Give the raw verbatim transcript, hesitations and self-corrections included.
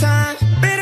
time.